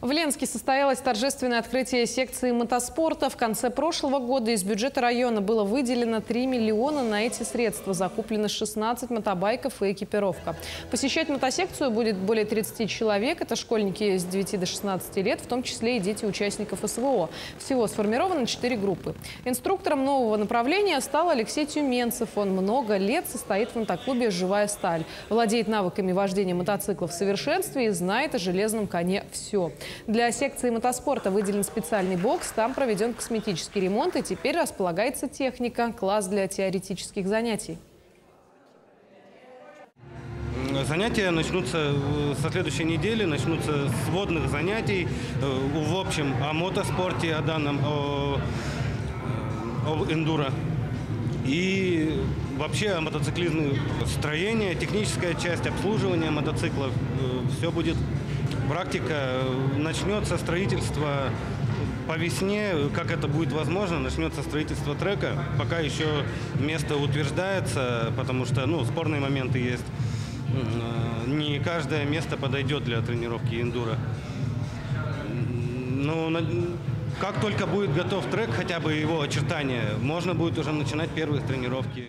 В Ленске состоялось торжественное открытие секции мотоспорта. В конце прошлого года из бюджета района было выделено 3 миллиона на эти средства. Закуплено 16 мотобайков и экипировка. Посещать мотосекцию будет более 30 человек. Это школьники с 9 до 16 лет, в том числе и дети участников СВО. Всего сформировано 4 группы. Инструктором нового направления стал Алексей Тюменцев. Он много лет состоит в мотоклубе «Живая сталь». Владеет навыками вождения мотоцикла в совершенстве и знает о железном коне все. Для секции мотоспорта выделен специальный бокс, там проведен косметический ремонт и теперь располагается техника, класс для теоретических занятий. Занятия начнутся со следующей недели, начнутся с водных занятий, в общем, о мотоспорте, о данном, об эндуро. И вообще о мотоциклизме, строение, техническая часть, обслуживание мотоциклов, все будет. Практика начнется, строительство по весне, как это будет возможно, начнется строительство трека. Пока еще место утверждается, потому что спорные моменты есть. Не каждое место подойдет для тренировки эндуро. Как только будет готов трек, хотя бы его очертания, можно будет уже начинать первые тренировки.